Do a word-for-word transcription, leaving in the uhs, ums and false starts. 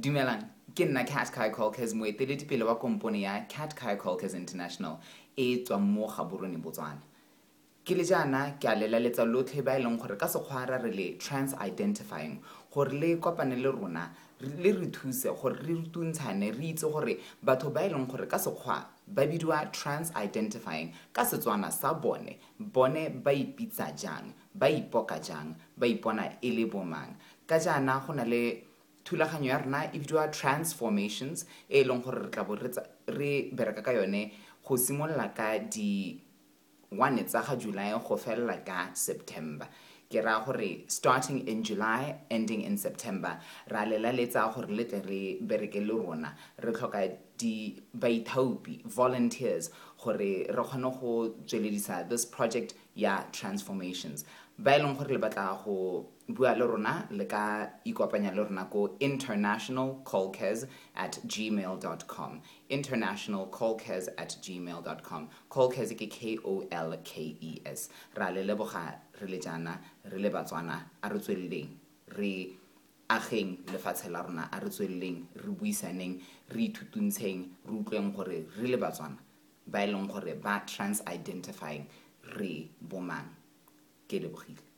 Dumelang, ke nna Kat Kai Kol-Kes moeteledipele wa kompone ya Kat Kai Kol-Kes International e tswa mo Gaborone Botswana. Ke le jana ke a lelaletsa lotlhe ba eleng gore ka sekgwara re le trans identifying gore le kopane le rona le re thuse gore re rutuntshane re itse gore batho ba eleng gore ka sekgwa ba bidiwa trans identifying ka Setswana sa bone bone ba ipitsa jang ba ipoka jang ba ipona e le bomang ka jana gona le thulaganyo ya rena e bidiwa transformations e eleng gore re tla bo re bereka ka yone go simolla ka di one it's a July go fella ka September ke ra gore starting in July ending in September ra lela letsa gore le tle re berekele rona re tlhoka di baithaopi volunteers gore re gone go tsweledisa this project ya transformations ba eleng gore le batla go bua le rona le ka ikopanya le rona ko international kolkes at gmail dot com international kolkes at gmail dot com kolkes ke K O L K E S ra le leboga re le jana re le Batswana a re tswelleng re ageng lefatshe la rona a re tswelleng re buisaneng re ithutuntsheng re utlweng gore re le Batswana ba eleng gore ba trans identifying re bomang ke lebogile.